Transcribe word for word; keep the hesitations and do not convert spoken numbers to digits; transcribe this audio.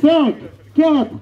cinq, quatre,